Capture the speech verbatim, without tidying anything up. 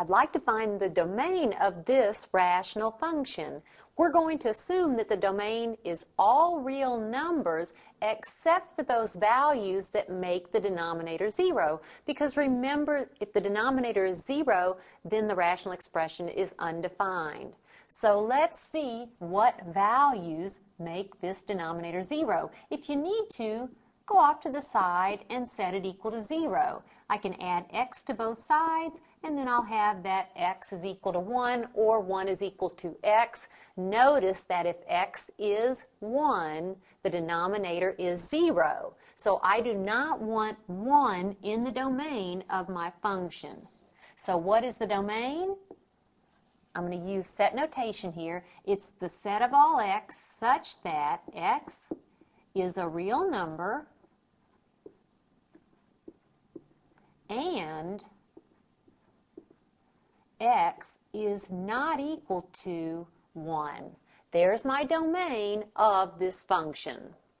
I'd like to find the domain of this rational function. We're going to assume that the domain is all real numbers except for those values that make the denominator zero. Because remember, if the denominator is zero, then the rational expression is undefined. So let's see what values make this denominator zero. If you need to, go off to the side and set it equal to zero. I can add x to both sides, and then I'll have that x is equal to one, or one is equal to x. Notice that if x is one, the denominator is zero. So I do not want one in the domain of my function. So what is the domain? I'm going to use set notation here. It's the set of all x such that x is a real number and x is not equal to one. There's my domain of this function.